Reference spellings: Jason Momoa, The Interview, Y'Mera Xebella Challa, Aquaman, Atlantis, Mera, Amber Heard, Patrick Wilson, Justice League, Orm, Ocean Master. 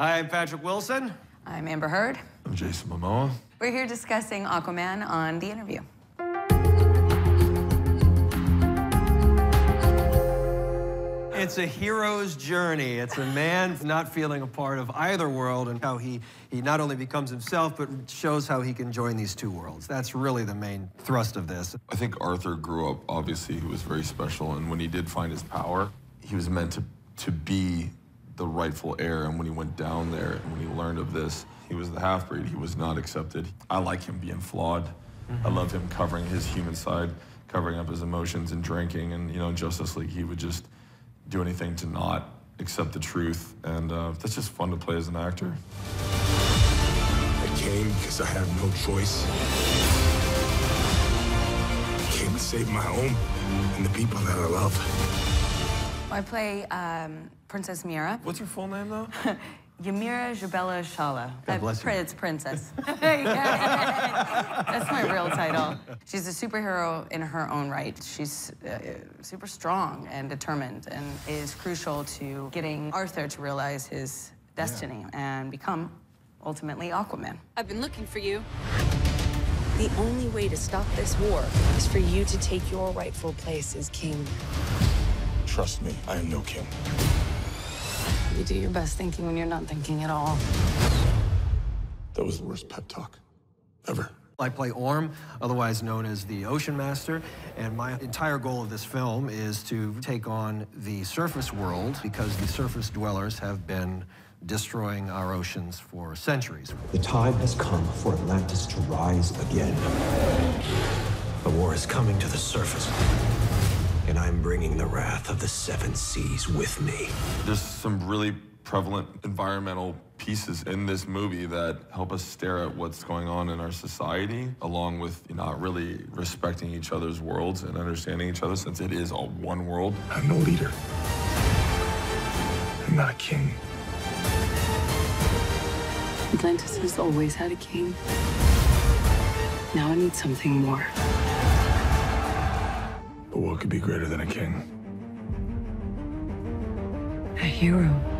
I'm Patrick Wilson. I'm Amber Heard. I'm Jason Momoa. We're here discussing Aquaman on The Interview. It's a hero's journey. It's a man not feeling a part of either world and how he not only becomes himself, but shows how he can join these two worlds. That's really the main thrust of this. I think Arthur grew up, obviously, he was very special, and when he did find his power, he was meant to be the rightful heir, and when he went down there and when he learned of this, he was the half-breed, he was not accepted. I like him being flawed. I love him covering his human side, covering up his emotions and drinking, and you know, in Justice League, he would just do anything to not accept the truth, and that's just fun to play as an actor. I came because I had no choice. I came to save my home and the people that I love. I play Princess Mera. What's your full name, though? Y'Mera Xebella Challa. God bless you. It's Princess. That's my real title. She's a superhero in her own right. She's super strong and determined and is crucial to getting Arthur to realize his destiny and become, ultimately, Aquaman. I've been looking for you. The only way to stop this war is for you to take your rightful place as king. Trust me, I am no king. You do your best thinking when you're not thinking at all. That was the worst pep talk ever. I play Orm, otherwise known as the Ocean Master, and my entire goal of this film is to take on the surface world because the surface dwellers have been destroying our oceans for centuries. The time has come for Atlantis to rise again. The war is coming to the surface. And I'm bringing the wrath of the seven seas with me. There's some really prevalent environmental pieces in this movie that help us stare at what's going on in our society, along with not really respecting each other's worlds and understanding each other, since it is all one world. I'm no leader. I'm not a king. Atlantis has always had a king. Now I need something more. But what could be greater than a king? A hero.